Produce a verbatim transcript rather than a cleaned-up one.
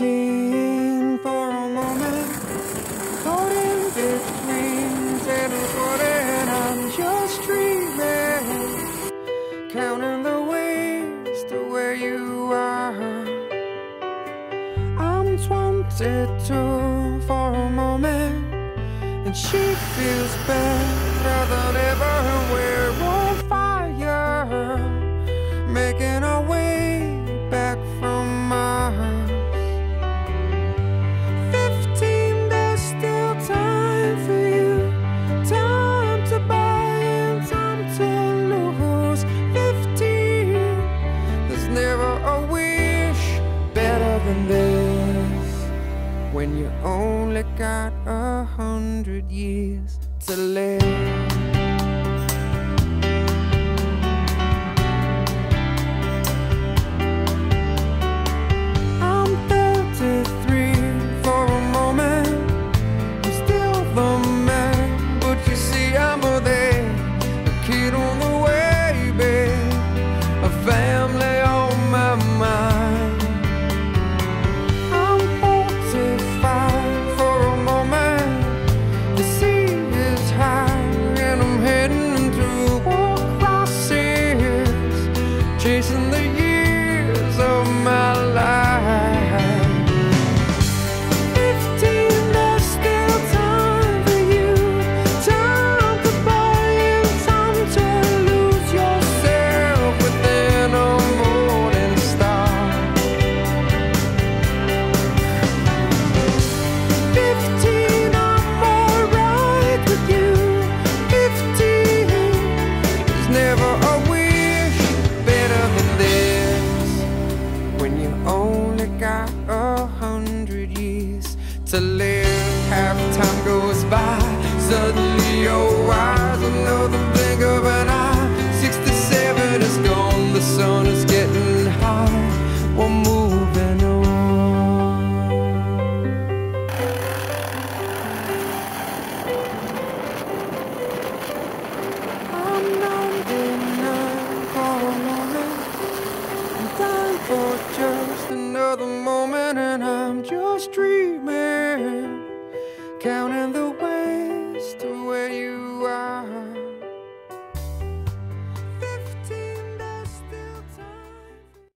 Floating for a moment, floating between ten and forty, and I'm just dreaming, counting the ways to where you are. I'm twenty-two for a moment, and she feels better than ever. We're on fire, making our way back from Mars. When you only got a hundred years to live. I'm thirty-three for a moment, I'm still the man, but you see I'm a there, a kid on the way, babe, a family on my mind. Chasing the years of my life. Fifteen, there's still time for you. Time to buy you, time to lose yourself within a morning star. Fifteen, I'm alright with you. Fifteen, there's never a week got a hundred years to live. Half time goes by, suddenly you're eyes another blink of an eye. Sixty-seven is gone, the sun is getting high. We're moving on. I'm ninety-nine for a moment, I'm dying for just another moment, and I'm just dreaming, counting the